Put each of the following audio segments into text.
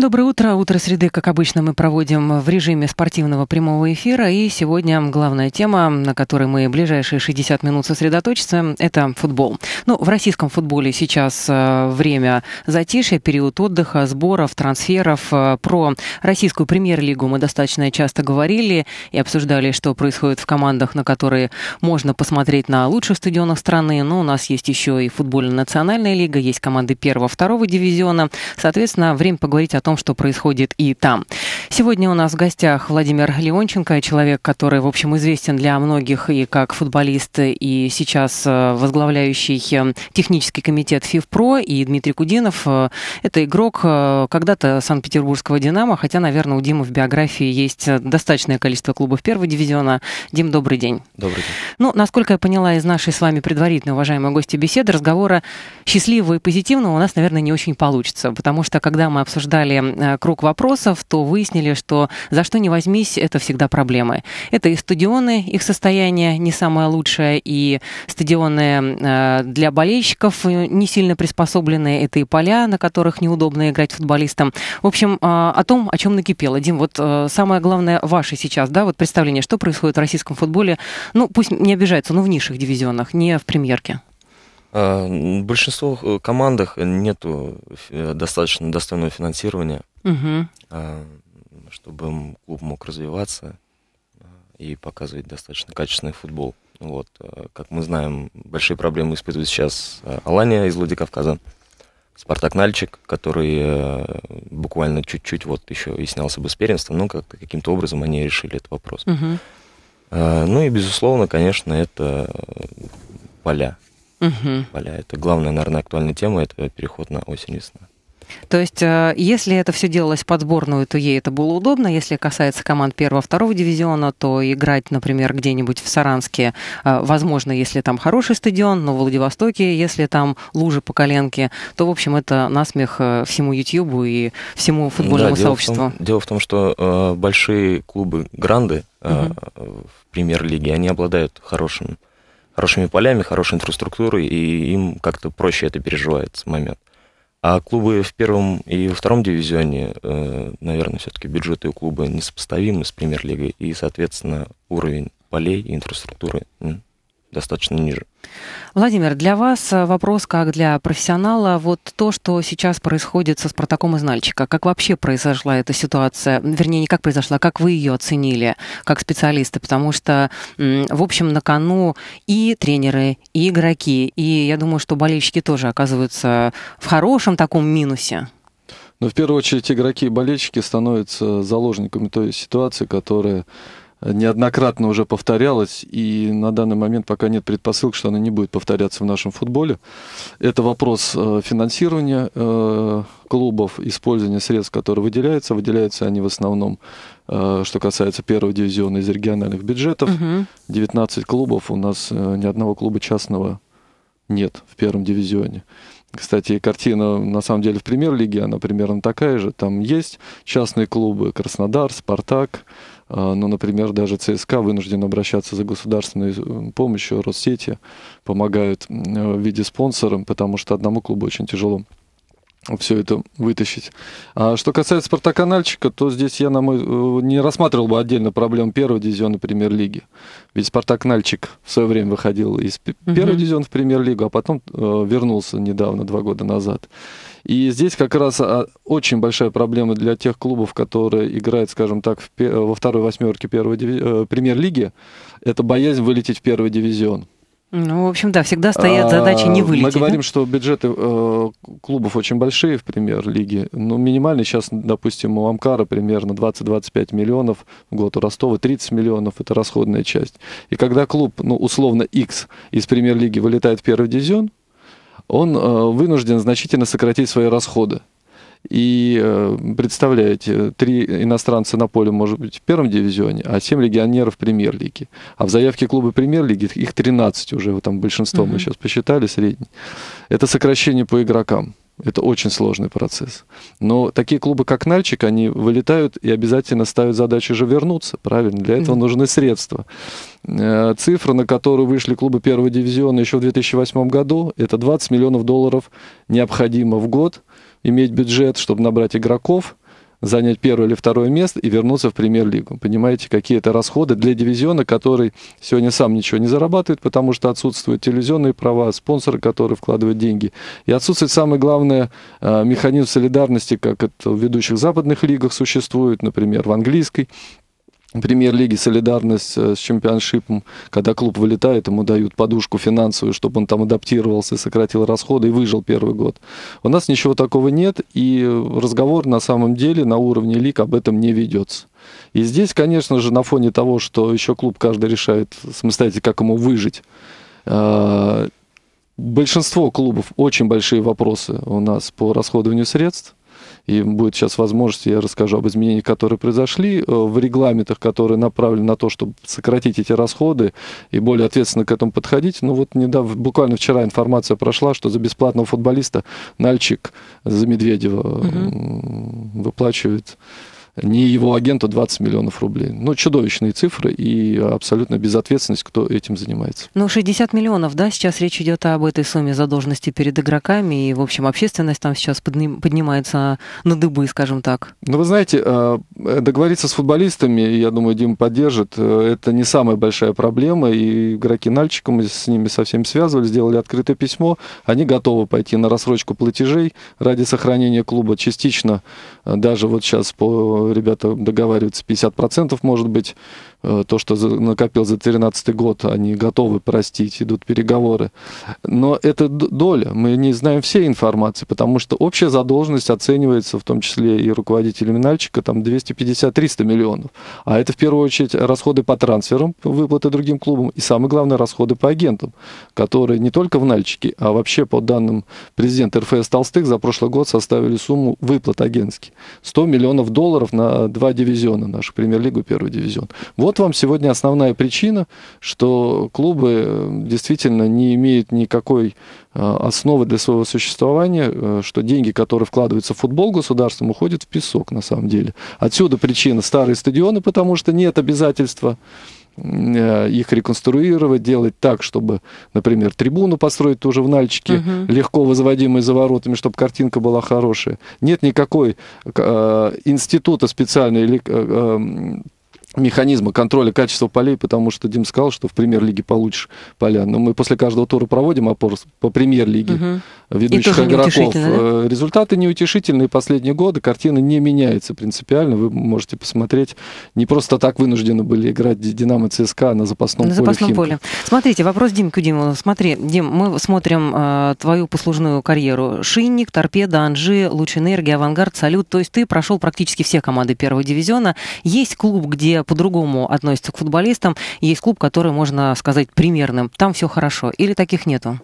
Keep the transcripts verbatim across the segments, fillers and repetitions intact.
Доброе утро. Утро среды, как обычно, мы проводим в режиме спортивного прямого эфира. И сегодня главная тема, на которой мы ближайшие шестьдесят минут сосредоточимся, это футбол. Ну, в российском футболе сейчас время затишья, период отдыха, сборов, трансферов. Про российскую премьер-лигу мы достаточно часто говорили и обсуждали, что происходит в командах, на которые можно посмотреть на лучших стадионах страны. Но у нас есть еще и футбольно-национальная лига, есть команды первого-второго дивизиона. Соответственно, время поговорить о том, что происходит и там. Сегодня у нас в гостях Владимир Леонченко, человек, который, в общем, известен для многих и как футболист, и сейчас возглавляющий технический комитет ФИФПРО, и Дмитрий Кудинов. Это игрок когда-то Санкт-Петербургского Динамо, хотя, наверное, у Димы в биографии есть достаточное количество клубов первого дивизиона. Дим, добрый день. Добрый день. Ну, насколько я поняла из нашей с вами предварительной, уважаемые гости, беседы, разговора счастливого и позитивного у нас, наверное, не очень получится, потому что, когда мы обсуждали круг вопросов, то выяснили, что за что не возьмись, это всегда проблемы. Это и стадионы, их состояние не самое лучшее, и стадионы для болельщиков не сильно приспособлены, это и поля, на которых неудобно играть футболистам. В общем, о том, о чем накипело. Дим, вот самое главное ваше сейчас, да, вот представление, что происходит в российском футболе, ну, пусть не обижаются, но в низших дивизионах, не в премьерке. В большинстве командах нет достаточно достойного финансирования, угу. чтобы клуб мог развиваться и показывать достаточно качественный футбол. Вот. Как мы знаем, большие проблемы испытывают сейчас Алания из Владикавказа, Спартак Нальчик, который буквально чуть-чуть вот еще и снялся бы с первенства, но как каким-то образом они решили этот вопрос. Угу. Ну и, безусловно, конечно, это поля. Угу. Поля. Это главная, наверное, актуальная тема, это переход на осень-весна. То есть, если это все делалось под сборную, то ей это было удобно. Если касается команд первого-второго дивизиона, то играть, например, где-нибудь в Саранске, возможно, если там хороший стадион, но в Владивостоке, если там лужи по коленке, то, в общем, это насмех всему Ютьюбу и всему футбольному да, сообществу. Дело в том, дело в том, что э, большие клубы гранды э, угу. в премьер-лиге, они обладают хорошим хорошими полями, хорошей инфраструктурой, и им как-то проще это переживается момент. А клубы в первом и во втором дивизионе, наверное, все-таки бюджеты у клуба несопоставимы с премьер-лигой, и, соответственно, уровень полей и инфраструктуры достаточно ниже. Владимир, для вас вопрос как для профессионала, вот то, что сейчас происходит со Спартаком из Нальчика, как вообще произошла эта ситуация, вернее, не как произошла, как вы ее оценили, как специалисты, потому что, в общем, на кону и тренеры, и игроки, и я думаю, что болельщики тоже оказываются в хорошем таком минусе. Ну, в первую очередь, игроки и болельщики становятся заложниками той ситуации, которая неоднократно уже повторялась, и на данный момент пока нет предпосылок, что она не будет повторяться в нашем футболе. Это вопрос финансирования клубов, использования средств, которые выделяются. Выделяются они в основном, что касается первого дивизиона, из региональных бюджетов. Угу. девятнадцать клубов, у нас ни одного клуба частного нет в первом дивизионе. Кстати, картина, на самом деле, в премьер-лиге, она примерно такая же. Там есть частные клубы: Краснодар, Спартак. Ну, например, даже ЦСКА вынужден обращаться за государственной помощью, Россети помогают в виде спонсоров, потому что одному клубу очень тяжело все это вытащить. А что касается Спартака Нальчика, то здесь я на мой... не рассматривал бы отдельно проблем первого дивизиона премьер-лиги. Ведь Спартак Нальчик в свое время выходил из первого дивизиона в премьер-лигу, а потом вернулся недавно, два года назад. И здесь как раз очень большая проблема для тех клубов, которые играют, скажем так, во второй восьмерке первой дивизи... премьер-лиги. Это боязнь вылететь в первый дивизион. Ну, в общем, да, всегда стоят задачи не вылететь. Мы говорим, да? что бюджеты э, клубов очень большие в премьер-лиге. Ну, минимальный сейчас, допустим, у Амкара примерно двадцать-двадцать пять миллионов, в год у Ростова тридцать миллионов, это расходная часть. И когда клуб, ну, условно, X из премьер-лиги вылетает в первый дивизион, он э, вынужден значительно сократить свои расходы. И представляете, три иностранца на поле, может быть, в первом дивизионе, а семь легионеров премьер-лиги. А в заявке клуба премьер-лиги их тринадцать уже, там большинство мы сейчас посчитали, средний. Это сокращение по игрокам. Это очень сложный процесс. Но такие клубы, как Нальчик, они вылетают и обязательно ставят задачу же вернуться. Правильно, для этого нужны средства. Цифра, на которую вышли клубы первого дивизиона еще в две тысячи восьмом году, это двадцать миллионов долларов необходимо в год иметь бюджет, чтобы набрать игроков, занять первое или второе место и вернуться в премьер-лигу. Понимаете, какие это расходы для дивизиона, который сегодня сам ничего не зарабатывает, потому что отсутствуют телевизионные права, спонсоры, которые вкладывают деньги. И отсутствует, самое главное, механизм солидарности, как это в ведущих западных лигах существует, например, в английской премьер-лиге солидарность с чемпионшипом, когда клуб вылетает, ему дают подушку финансовую, чтобы он там адаптировался, сократил расходы и выжил первый год. У нас ничего такого нет, и разговор на самом деле на уровне лиг об этом не ведется. И здесь, конечно же, на фоне того, что еще клуб каждый решает самостоятельно, как ему выжить, большинство клубов, очень большие вопросы у нас по расходованию средств. И будет сейчас возможность, я расскажу об изменениях, которые произошли в регламентах, которые направлены на то, чтобы сократить эти расходы и более ответственно к этому подходить. Ну вот недавно, буквально вчера информация прошла, что за бесплатного футболиста Нальчик за Медведева угу. выплачивает не его агенту двадцать миллионов рублей. Ну, чудовищные цифры и абсолютно безответственность, кто этим занимается. Ну, шестьдесят миллионов, да, сейчас речь идет об этой сумме задолженности перед игроками, и, в общем, общественность там сейчас поднимается на дыбы, скажем так. Ну, вы знаете, договориться с футболистами, я думаю, Дима поддержит, это не самая большая проблема, и игроки Нальчика, мы с ними со всеми связывались, сделали открытое письмо, они готовы пойти на рассрочку платежей ради сохранения клуба, частично даже вот сейчас по ребята договариваются, пятьдесят процентов может быть, то, что накопил за две тысячи тринадцатый год, они готовы простить, идут переговоры. Но это доля, мы не знаем всей информации, потому что общая задолженность оценивается, в том числе и руководителями Нальчика, там двести пятьдесят — триста миллионов. А это в первую очередь расходы по трансферам, выплаты другим клубам, и самое главное, расходы по агентам, которые не только в Нальчике, а вообще по данным президента РФС Толстых за прошлый год составили сумму выплат агентских. сто миллионов долларов на два дивизиона, нашу премьер-лигу, первый дивизион. Вот вам сегодня основная причина, что клубы действительно не имеют никакой основы для своего существования, что деньги, которые вкладываются в футбол государством, уходят в песок на самом деле. Отсюда причина старые стадионы, потому что нет обязательства их реконструировать, делать так, чтобы, например, трибуну построить тоже в Нальчике, угу. легко возводимой за воротами, чтобы картинка была хорошая. Нет никакой э, института специальной или э, механизма контроля качества полей, потому что Дим сказал, что в премьер-лиге получишь поля. Но мы после каждого тура проводим опор по премьер-лиге угу. ведущих игроков. Да? Результаты неутешительные последние годы, картина не меняется принципиально. Вы можете посмотреть, не просто так вынуждены были играть Динамо и ЦСКА на запасном, на поле, запасном поле. Смотрите, вопрос Дим Кудинова. Смотри, Дим, мы смотрим э, твою послужную карьеру. Шинник, Торпеда, Анжи, Луч энергии, Авангард, Салют. То есть ты прошел практически все команды первого дивизиона. Есть клуб, где по-другому относятся к футболистам. Есть клуб, который, можно сказать, примерным. Там все хорошо. Или таких нету?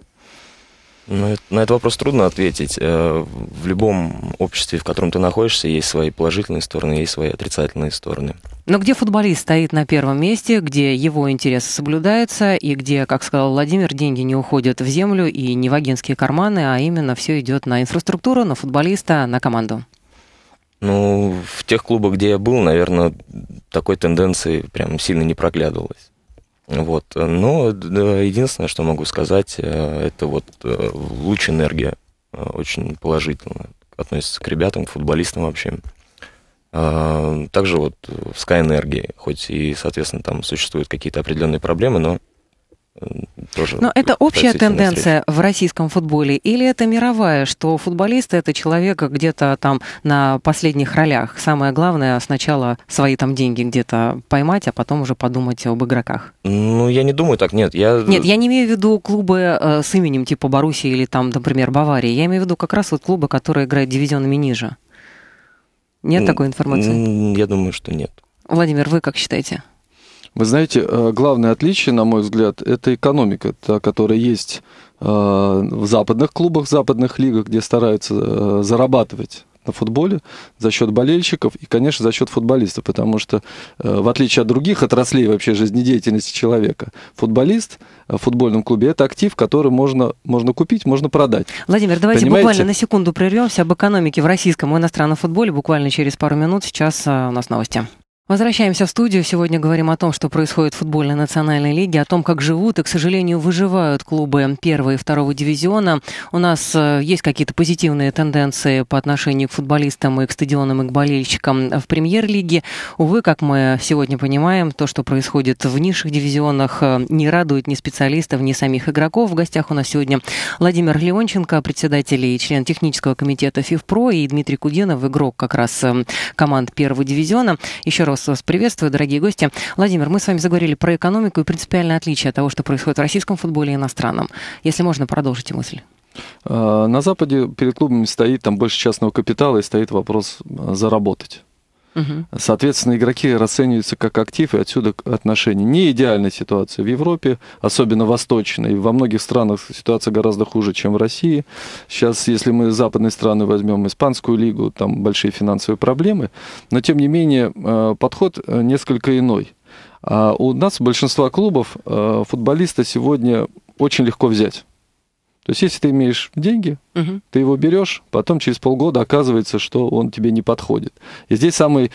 На этот вопрос трудно ответить. В любом обществе, в котором ты находишься, есть свои положительные стороны, есть свои отрицательные стороны. Но где футболист стоит на первом месте, где его интересы соблюдаются, и где, как сказал Владимир, деньги не уходят в землю и не в агентские карманы, а именно все идет на инфраструктуру, на футболиста, на команду? Ну, в тех клубах, где я был, наверное, такой тенденции прям сильно не проглядывалось. Вот. Но да, единственное, что могу сказать, это вот Луч энергия очень положительно относится к ребятам, к футболистам вообще. Также вот в Ска-Энергии, хоть и, соответственно, там существуют какие-то определенные проблемы, но... Тоже Но это общая тенденция в российском футболе или это мировая, что футболисты — это человек где-то там на последних ролях? Самое главное — сначала свои там деньги где-то поймать, а потом уже подумать об игроках. Ну, я не думаю так, нет. Я... Нет, я не имею в виду клубы э, с именем типа Боруссии или там, например, Баварии. Я имею в виду как раз вот клубы, которые играют дивизионами ниже. Нет Н- такой информации? Я думаю, что нет. Владимир, вы как считаете? Вы знаете, главное отличие, на мой взгляд, это экономика, та, которая есть в западных клубах, в западных лигах, где стараются зарабатывать на футболе за счет болельщиков и, конечно, за счет футболистов, потому что, в отличие от других отраслей вообще жизнедеятельности человека, футболист в футбольном клубе — это актив, который можно, можно купить, можно продать. Владимир, давайте Понимаете? буквально на секунду прервемся. Об экономике в российском и иностранном футболе буквально через пару минут. Сейчас у нас новости. Возвращаемся в студию. Сегодня говорим о том, что происходит в футбольной национальной лиге, о том, как живут и, к сожалению, выживают клубы первого и второго дивизиона. У нас есть какие-то позитивные тенденции по отношению к футболистам и к стадионам, и к болельщикам в премьер-лиге. Увы, как мы сегодня понимаем, то, что происходит в низших дивизионах, не радует ни специалистов, ни самих игроков. В гостях у нас сегодня Владимир Леонченко, председатель и член технического комитета ФИФПРО, и Дмитрий Кудинов, игрок как раз команд первого дивизиона. Еще раз вас приветствую, дорогие гости. Владимир, мы с вами заговорили про экономику и принципиальное отличие от того, что происходит в российском футболе и иностранном. Если можно, продолжите мысль. На Западе перед клубами стоит там больше частного капитала и стоит вопрос заработать. Угу. Соответственно, игроки расцениваются как актив, и отсюда отношения. Не идеальная ситуация в Европе, особенно восточной. Во многих странах ситуация гораздо хуже, чем в России. Сейчас, если мы западные страны возьмем, испанскую лигу, там большие финансовые проблемы. Но, тем не менее, подход несколько иной. А у нас, большинства клубов, футболиста сегодня очень легко взять. То есть, если ты имеешь деньги, угу. ты его берешь, потом через полгода оказывается, что он тебе не подходит. И здесь самый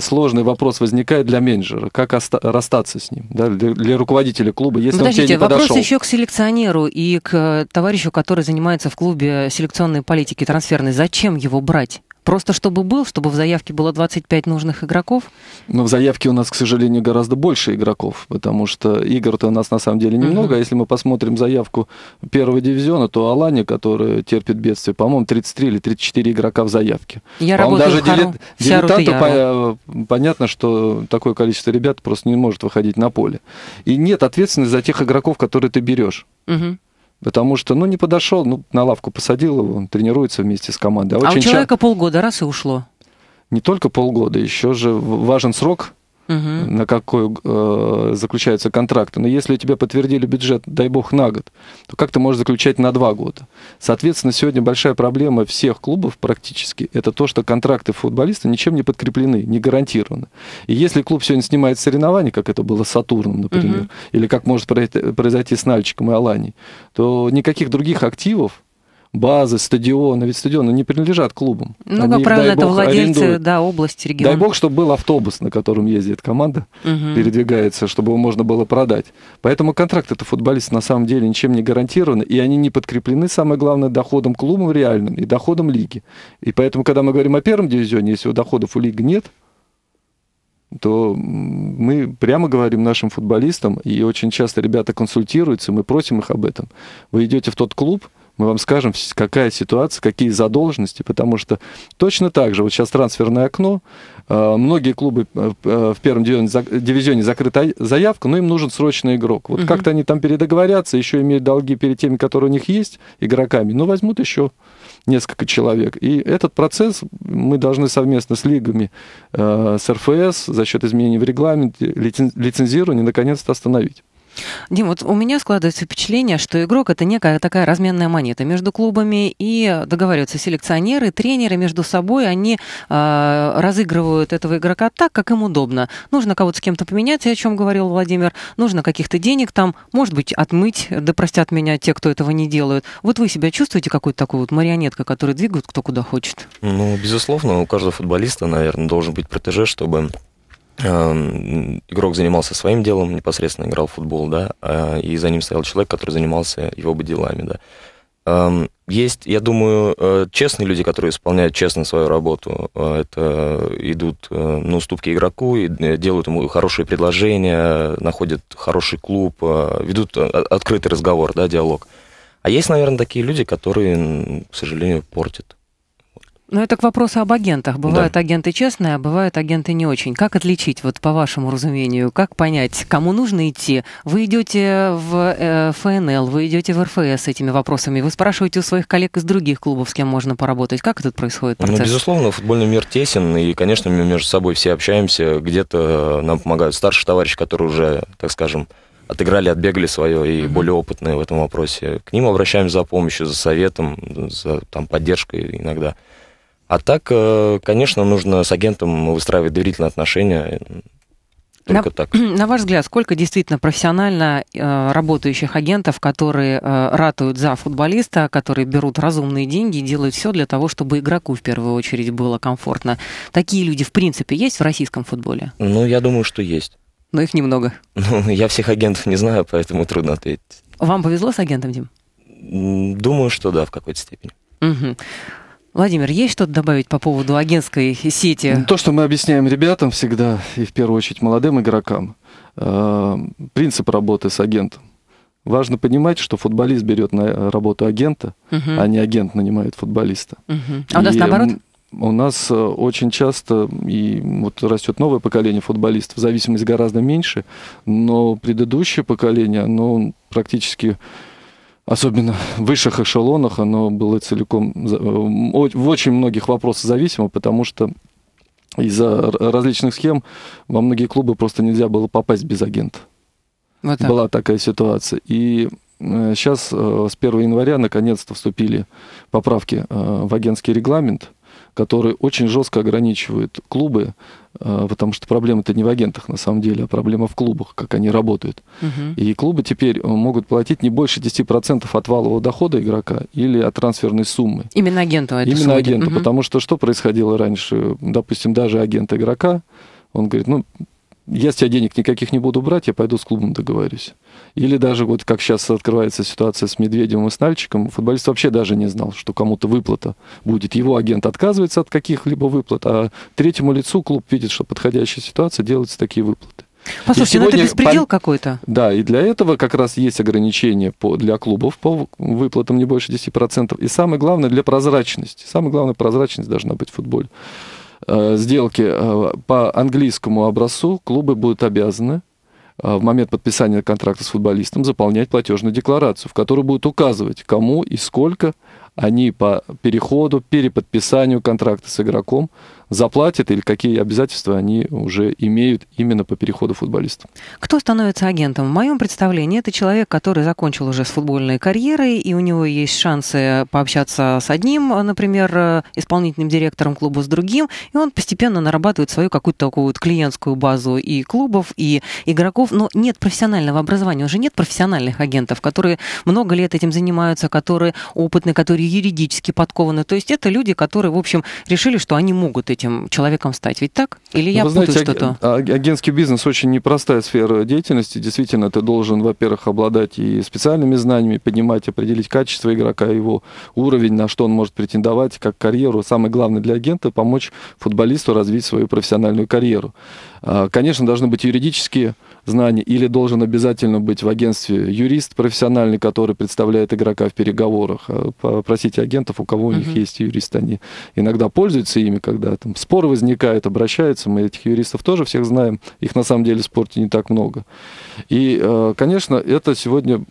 сложный вопрос возникает для менеджера, как расстаться с ним, да, для, для руководителя клуба, если Подождите, он тебе не вопрос подошел. Еще к селекционеру и к товарищу, который занимается в клубе селекционной политики трансферной. Зачем его брать? Просто чтобы был, чтобы в заявке было двадцать пять нужных игроков? Но в заявке у нас, к сожалению, гораздо больше игроков, потому что игр-то у нас на самом деле немного. Uh-huh. А если мы посмотрим заявку первого дивизиона, то Алания, которая терпит бедствие, по-моему, тридцать три или тридцать четыре игрока в заявке. Я работаю даже в Хару. Дилет... Дилетанту по... понятно, что такое количество ребят просто не может выходить на поле. И нет ответственности за тех игроков, которые ты берешь. Uh-huh. Потому что, ну, не подошел, ну, на лавку посадил его, он тренируется вместе с командой. А, а у человека ча... полгода раз и ушло. Не только полгода, еще же важен срок, угу. на какой э, заключаются контракты. Но если тебе подтвердили бюджет, дай бог, на год, то как ты можешь заключать на два года? Соответственно, сегодня большая проблема всех клубов практически, это то, что контракты футболиста ничем не подкреплены, не гарантированы. И если клуб сегодня снимает соревнования, как это было с Сатурном, например, угу. или как может произойти с Нальчиком и Аланией, то никаких других активов, базы, стадионы, ведь стадионы не принадлежат клубам. Ну, как правило, это владельцы, да, области, региона. Дай бог, чтобы был автобус, на котором ездит команда, угу. передвигается, чтобы его можно было продать. Поэтому контракты-то футболистов на самом деле ничем не гарантированы, и они не подкреплены, самое главное, доходом клуба реальным и доходом лиги. И поэтому, когда мы говорим о первом дивизионе, если доходов у лиги нет, то мы прямо говорим нашим футболистам, и очень часто ребята консультируются, мы просим их об этом. Вы идете в тот клуб, мы вам скажем, какая ситуация, какие задолженности, потому что точно так же, вот сейчас трансферное окно, многие клубы в первом дивизионе закрыта заявка, но им нужен срочный игрок. Вот угу. как-то они там передоговорятся, еще имеют долги перед теми, которые у них есть, игроками, но возьмут еще несколько человек. И этот процесс мы должны совместно с лигами, с эр эф эс, за счет изменений в регламенте, лицензирования, наконец-то остановить. Дим, вот у меня складывается впечатление, что игрок — это некая такая разменная монета между клубами, и договариваются селекционеры, тренеры между собой, они э, разыгрывают этого игрока так, как им удобно. Нужно кого-то с кем-то поменять, о чем говорил Владимир, нужно каких-то денег там, может быть, отмыть, да простят меня те, кто этого не делают. Вот вы себя чувствуете какой-то такой вот марионеткой, которую двигают кто куда хочет? Ну, безусловно, у каждого футболиста, наверное, должен быть протеже, чтобы... игрок занимался своим делом, непосредственно играл в футбол, да, и за ним стоял человек, который занимался его бы делами, да. Есть, я думаю, честные люди, которые исполняют честно свою работу, это идут на уступки игроку, и делают ему хорошие предложения, находят хороший клуб, ведут открытый разговор, да, диалог. А есть, наверное, такие люди, которые, к сожалению, портят. Но это к вопросу об агентах. Бывают да. агенты честные, а бывают агенты не очень. Как отличить, вот по вашему разумению, как понять, кому нужно идти? Вы идете в эф эн эл, вы идете в эр эф эс с этими вопросами, вы спрашиваете у своих коллег из других клубов, с кем можно поработать. Как этот происходит процесс? Ну, безусловно, футбольный мир тесен, и, конечно, мы между собой все общаемся. Где-то нам помогают старшие товарищи, которые уже, так скажем, отыграли, отбегали свое, и более опытные в этом вопросе. К ним обращаемся за помощью, за советом, за там, поддержкой иногда. А так, конечно, нужно с агентом выстраивать доверительные отношения. Только на, так. На ваш взгляд, сколько действительно профессионально э, работающих агентов, которые э, ратуют за футболиста, которые берут разумные деньги и делают все для того, чтобы игроку в первую очередь было комфортно? Такие люди в принципе есть в российском футболе? Ну, я думаю, что есть. Но их немного. Ну, я всех агентов не знаю, поэтому трудно ответить. Вам повезло с агентом, Дим? Думаю, что да, в какой-то степени. Угу. Владимир, есть что-то добавить по поводу агентской сети? То, что мы объясняем ребятам всегда, и в первую очередь молодым игрокам, принцип работы с агентом. Важно понимать, что футболист берет на работу агента, угу. а не агент нанимает футболиста. Угу. А у нас и наоборот? У нас очень часто, и вот растет новое поколение футболистов, зависимость гораздо меньше, но предыдущее поколение, оно практически... Особенно в высших эшелонах оно было целиком в очень многих вопросах зависимо, потому что из-за различных схем во многие клубы просто нельзя было попасть без агента. Вот так. Была такая ситуация. И сейчас с первого января наконец-то вступили поправки в агентский регламент, которые очень жестко ограничивают клубы, потому что проблема-то не в агентах, на самом деле, а проблема в клубах, как они работают. Угу. И клубы теперь могут платить не больше десяти процентов от валового дохода игрока или от трансферной суммы. Именно агенту это Именно сводит. агенту, угу. потому что что происходило раньше? Допустим, даже агент игрока, он говорит, ну, я с тебя денег никаких не буду брать, я пойду с клубом договорюсь. Или даже вот как сейчас открывается ситуация с Медведевым и с Нальчиком, футболист вообще даже не знал, что кому-то выплата будет. Его агент отказывается от каких-либо выплат, а третьему лицу клуб видит, что подходящая ситуация, делаются такие выплаты. Послушайте, сегодня... ну это беспредел какой-то. Да, и для этого как раз есть ограничения по... для клубов по выплатам не больше десяти процентов. И самое главное, для прозрачности. Самое главное, прозрачность должна быть в футболе. Сделки по английскому образцу клубы будут обязаны в момент подписания контракта с футболистом заполнять платежную декларацию, в которой будут указывать, кому и сколько они по переходу, переподписанию контракта с игроком заплатят или какие обязательства они уже имеют именно по переходу футболиста. Кто становится агентом? В моем представлении это человек, который закончил уже с футбольной карьерой, и у него есть шансы пообщаться с одним, например, исполнительным директором клуба, с другим, и он постепенно нарабатывает свою какую-то такую вот клиентскую базу и клубов, и игроков, но нет профессионального образования, уже нет профессиональных агентов, которые много лет этим занимаются, которые опытные, которые юридически подкованы, то есть это люди, которые, в общем, решили, что они могут этим человеком стать. Ведь так? Или я путаю что-то? Агентский бизнес очень непростая сфера деятельности. Действительно, ты должен, во-первых, обладать и специальными знаниями, понимать, определить качество игрока, его уровень, на что он может претендовать, как карьеру. Самое главное для агента – помочь футболисту развить свою профессиональную карьеру. Конечно, должны быть юридические знания, или должен обязательно быть в агентстве юрист профессиональный, который представляет игрока в переговорах. Попросите агентов, у кого у них есть юрист, они иногда пользуются ими, когда там споры возникают, обращаются. Мы этих юристов тоже всех знаем, их на самом деле в спорте не так много. И, конечно, это сегодня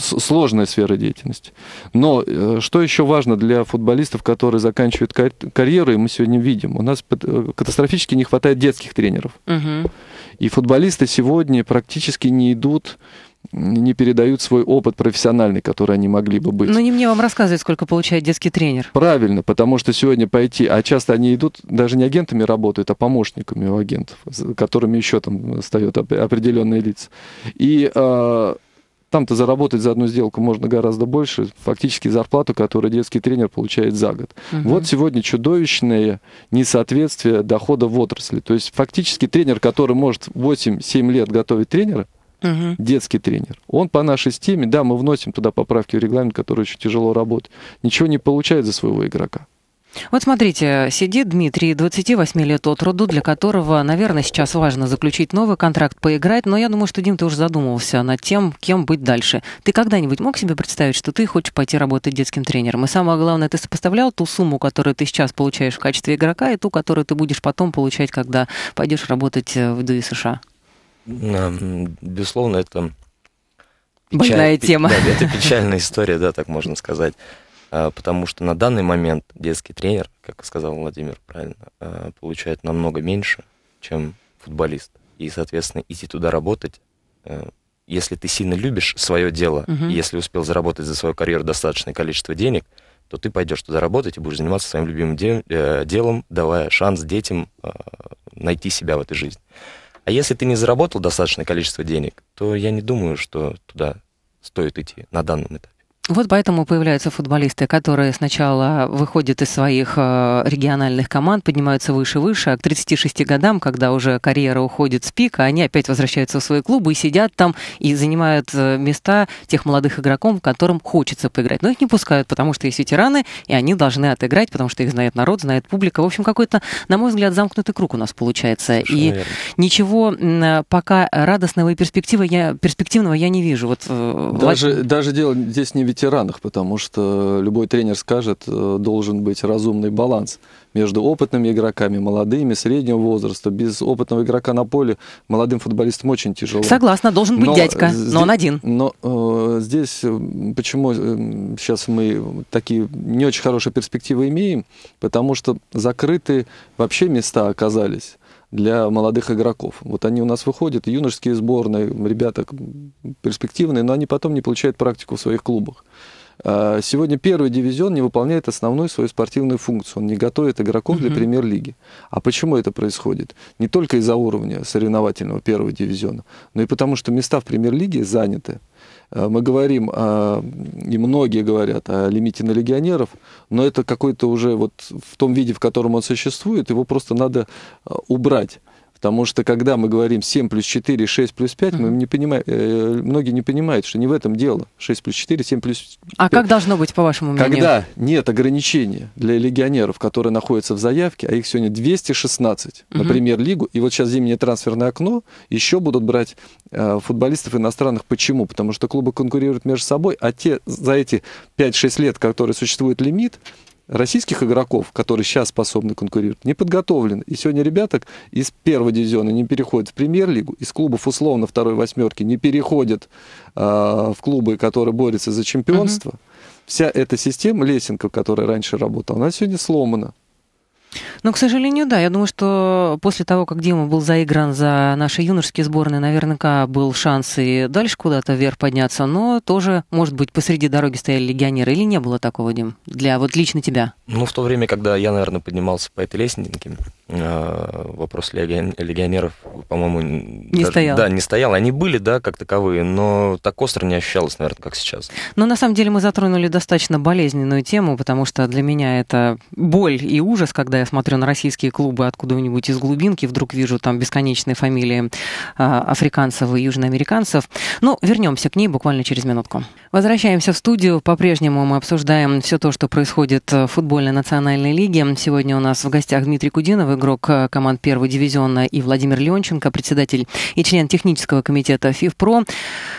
сложная сфера деятельности. Но что еще важно для футболистов, которые заканчивают карьеру, и мы сегодня видим, у нас катастрофически не хватает детских тренеров. Угу. И футболисты сегодня практически не идут, не передают свой опыт профессиональный, который они могли бы быть. Но не мне вам рассказывать, сколько получает детский тренер. Правильно, потому что сегодня пойти, а часто они идут, даже не агентами работают, а помощниками у агентов, которыми еще там встают определенные лица. И э, там-то заработать за одну сделку можно гораздо больше, фактически зарплату, которую детский тренер получает за год. Угу. Вот сегодня чудовищное несоответствие дохода в отрасли. То есть фактически тренер, который может восемь-семь лет готовить тренера, Uh-huh. детский тренер. Он по нашей системе, да, мы вносим туда поправки в регламент, который очень тяжело работает, ничего не получает за своего игрока. Вот смотрите, сидит Дмитрий, двадцать восемь лет от роду, для которого, наверное, сейчас важно заключить новый контракт, поиграть, но я думаю, что, Дим, ты уже задумывался над тем, кем быть дальше. Ты когда-нибудь мог себе представить, что ты хочешь пойти работать детским тренером? И самое главное, ты сопоставлял ту сумму, которую ты сейчас получаешь в качестве игрока, и ту, которую ты будешь потом получать, когда пойдешь работать в ДЮ США? Безусловно, это печаль... тема. Да, это печальная история, да, так можно сказать. Потому что на данный момент детский тренер, как сказал Владимир правильно, получает намного меньше, чем футболист. И, соответственно, идти туда работать, если ты сильно любишь свое дело, угу. и если успел заработать за свою карьеру достаточное количество денег, то ты пойдешь туда работать и будешь заниматься своим любимым де- делом, давая шанс детям найти себя в этой жизни. А если ты не заработал достаточное количество денег, то я не думаю, что туда стоит идти на данном этапе. Вот поэтому появляются футболисты, которые сначала выходят из своих региональных команд, поднимаются выше и выше, а к тридцати шести годам, когда уже карьера уходит с пика, они опять возвращаются в свои клубы и сидят там, и занимают места тех молодых игроков, которым хочется поиграть. Но их не пускают, потому что есть ветераны, и они должны отыграть, потому что их знает народ, знает публика. В общем, какой-то, на мой взгляд, замкнутый круг у нас получается. Совершенно и верно. Ничего пока радостного и перспективы я, перспективного я не вижу. Вот, даже, Влад... даже дело здесь не ветеран. ветеранах, потому что любой тренер скажет, должен быть разумный баланс между опытными игроками, молодыми, среднего возраста. Без опытного игрока на поле молодым футболистам очень тяжело. Согласна, должен быть но дядька, здесь, но он один. Но э, здесь почему э, сейчас мы такие не очень хорошие перспективы имеем, потому что закрыты вообще места оказались для молодых игроков. Вот они у нас выходят, юношеские сборные, ребята перспективные, но они потом не получают практику в своих клубах. Сегодня первый дивизион не выполняет основную свою спортивную функцию. Он не готовит игроков для премьер-лиги. А почему это происходит? Не только из-за уровня соревновательного первого дивизиона, но и потому, что места в премьер-лиге заняты. Мы говорим, о, и многие говорят о лимите на легионеров, но это какой-то уже вот в том виде, в котором он существует, его просто надо убрать. Потому что когда мы говорим семь плюс четыре, шесть плюс пять, mm-hmm. мы не понимаем, э, многие не понимают, что не в этом дело. шесть плюс четыре, семь плюс пять. А как должно быть, по вашему мнению? Когда нет ограничения для легионеров, которые находятся в заявке, а их сегодня двести шестнадцать, mm-hmm. на премьер-лигу, и вот сейчас зимнее трансферное окно, еще будут брать э, футболистов иностранных. Почему? Потому что клубы конкурируют между собой, а те за эти пять-шесть лет, которые существует лимит, российских игроков, которые сейчас способны конкурировать, не подготовлены. И сегодня ребята из первого дивизиона не переходят в премьер-лигу, из клубов условно второй восьмерки не переходят э, в клубы, которые борются за чемпионство. Угу. Вся эта система, лесенка, которая раньше работала, она сегодня сломана. Ну, к сожалению, да. Я думаю, что после того, как Дима был заигран за наши юношеские сборные, наверняка был шанс и дальше куда-то вверх подняться, но тоже, может быть, посреди дороги стояли легионеры. Или не было такого, Дим, для вот лично тебя? Ну, в то время, когда я, наверное, поднимался по этой лестнице, вопрос легионеров, по-моему... Не даже, стоял. Да, не стоял. Они были, да, как таковые, но так остро не ощущалось, наверное, как сейчас. Но, на самом деле, мы затронули достаточно болезненную тему, потому что для меня это боль и ужас, когда я смотрю на российские клубы откуда-нибудь из глубинки, вдруг вижу там бесконечные фамилии а, африканцев и южноамериканцев. Но вернемся к ней буквально через минутку. Возвращаемся в студию. По-прежнему мы обсуждаем все то, что происходит в футбольной национальной лиге. Сегодня у нас в гостях Дмитрий Кудинов, игрок команд первого дивизиона, и Владимир Леонченко, председатель и член технического комитета ФИФПРО.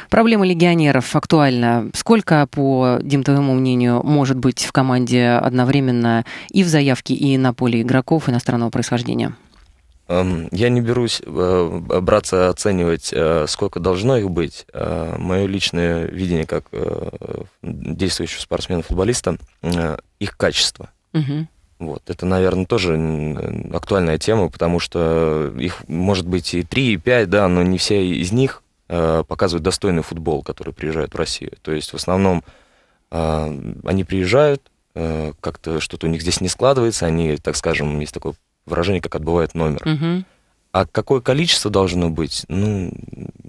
Проблема легионеров актуальна. Сколько, по, Дим, твоему мнению, может быть в команде одновременно и в заявке, и на поле игроков иностранного происхождения? Я не берусь браться оценивать, сколько должно их быть. Мое личное видение как действующего спортсмена-футболиста – их качество. Угу. Вот. Это, наверное, тоже актуальная тема, потому что их может быть и три, и пять, да, но не все из них показывают достойный футбол, который приезжает в Россию. То есть в основном они приезжают, как-то что-то у них здесь не складывается, они, так скажем, есть такое выражение, как отбывает номер. Угу. А какое количество должно быть, ну,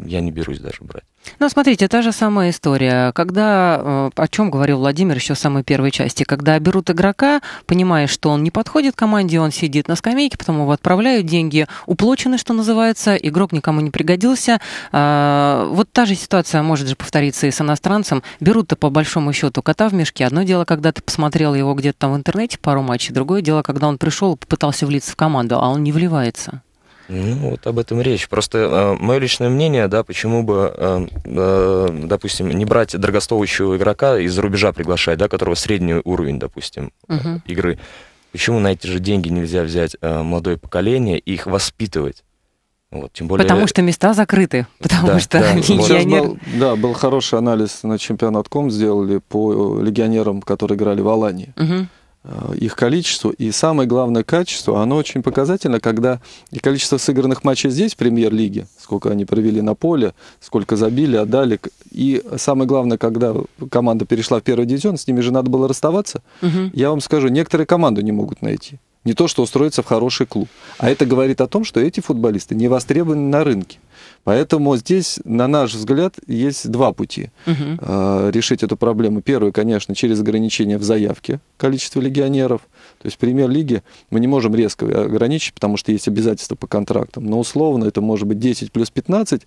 я не берусь даже брать. Ну, смотрите, та же самая история. Когда, о чем говорил Владимир еще в самой первой части, когда берут игрока, понимая, что он не подходит команде, он сидит на скамейке, потом его отправляют, деньги уплочены, что называется, игрок никому не пригодился. Вот та же ситуация может же повториться и с иностранцем. Берут-то по большому счету кота в мешке. Одно дело, когда ты посмотрел его где-то там в интернете пару матчей, другое дело, когда он пришел и попытался влиться в команду, а он не вливается. Ну, вот об этом речь. Просто э, мое личное мнение, да, почему бы, э, э, допустим, не брать дорогостоящего игрока из-за рубежа приглашать, да, которого средний уровень, допустим, uh-huh. игры. Почему на эти же деньги нельзя взять э, молодое поколение и их воспитывать? Вот, тем более... Потому что места закрыты, потому да, что да, легионер... был, да, был хороший анализ на чемпионат точка ком, сделали по легионерам, которые играли в Алании. Uh-huh. Их количество и самое главное качество, оно очень показательно, когда и количество сыгранных матчей здесь в премьер-лиге, сколько они провели на поле, сколько забили, отдали. И самое главное, когда команда перешла в первый дивизион, с ними же надо было расставаться. Угу. Я вам скажу, некоторые команду не могут найти. Не то, что устроиться в хороший клуб. А это говорит о том, что эти футболисты не востребованы на рынке. Поэтому здесь, на наш взгляд, есть два пути угу. э, решить эту проблему. Первый, конечно, через ограничение в заявке количества легионеров. То есть в премьер-лиге мы не можем резко ограничить, потому что есть обязательства по контрактам. Но условно это может быть десять плюс пятнадцать,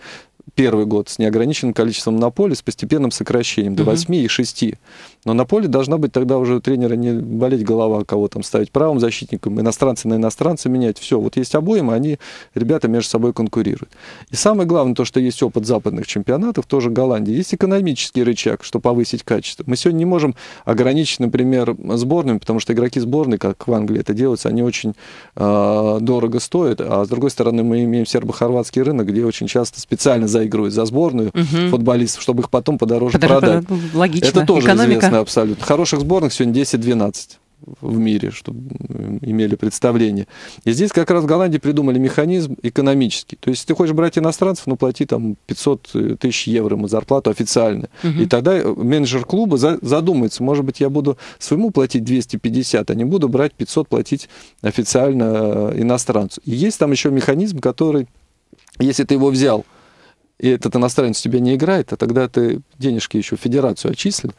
первый год с неограниченным количеством на поле, с постепенным сокращением до восьми и шести. Но на поле должна быть тогда уже у тренера не болеть голова, кого там ставить правым защитником, иностранцы на иностранца менять. Все, вот есть обоим, они, ребята, между собой конкурируют. И самое главное, то, что есть опыт западных чемпионатов, тоже Голландии, есть экономический рычаг, что повысить качество. Мы сегодня не можем ограничить, например, сборными, потому что игроки сборной, как в Англии это делается, они очень э, дорого стоят, а с другой стороны мы имеем сербо-хорватский рынок, где очень часто специально заигрывают за сборную угу. футболистов, чтобы их потом подороже Подор... продать. Логично. Это тоже экономика. Известно абсолютно. Хороших сборных сегодня десять-двенадцать в мире, чтобы имели представление. И здесь как раз в Голландии придумали механизм экономический. То есть, если ты хочешь брать иностранцев, ну, плати там пятьсот тысяч евро ему зарплату официально. Угу. И тогда менеджер клуба задумается, может быть, я буду своему платить двести пятьдесят, а не буду брать пятьсот платить официально иностранцу. И есть там еще механизм, который, если ты его взял, и этот иностранец у тебя не играет, а тогда ты денежки еще в федерацию отчислил.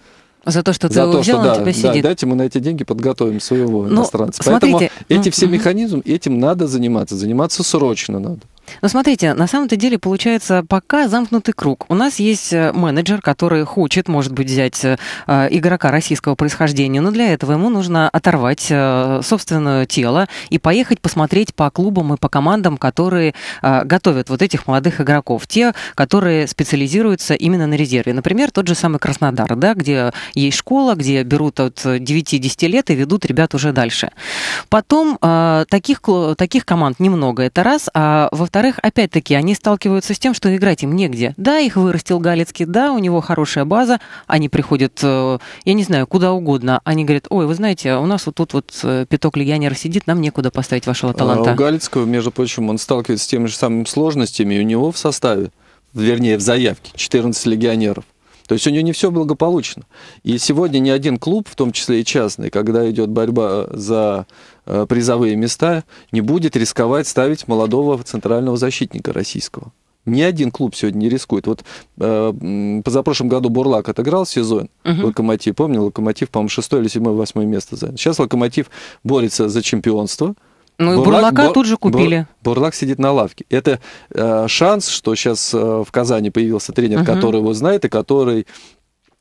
За то, что ты его взял, он у тебя сидит. Да, дайте мы на эти деньги подготовим своего ну, иностранца. Смотрите. Поэтому ну, эти все угу. механизмы, этим надо заниматься. Заниматься срочно надо. Ну, смотрите, на самом-то деле получается пока замкнутый круг. У нас есть менеджер, который хочет, может быть, взять игрока российского происхождения, но для этого ему нужно оторвать собственное тело и поехать посмотреть по клубам и по командам, которые готовят вот этих молодых игроков, те, которые специализируются именно на резерве. Например, тот же самый Краснодар, да, где есть школа, где берут от девяти-десяти лет и ведут ребят уже дальше. Потом таких, таких команд немного, это раз, а во Во-вторых, опять-таки, они сталкиваются с тем, что играть им негде. Да, их вырастил Галицкий, да, у него хорошая база, они приходят, я не знаю, куда угодно, они говорят, ой, вы знаете, у нас вот тут вот пяток легионеров сидит, нам некуда поставить вашего таланта. А у Галицкого, между прочим, он сталкивается с теми же самыми сложностями, и у него в составе, вернее, в заявке четырнадцать легионеров. То есть у нее не все благополучно. И сегодня ни один клуб, в том числе и частный, когда идет борьба за призовые места, не будет рисковать ставить молодого центрального защитника российского. Ни один клуб сегодня не рискует. Вот э, позапрошлом году Бурлак отыграл сезон угу. Локомотив. Помню, Локомотив, по-моему, шестое или седьмое, восьмое место занял. Сейчас Локомотив борется за чемпионство. Ну Бурлак, и Бурлака Бур, тут же купили. Бур, Бурлак сидит на лавке. Это э, шанс, что сейчас э, в Казани появился тренер, uh-huh. который его знает, и который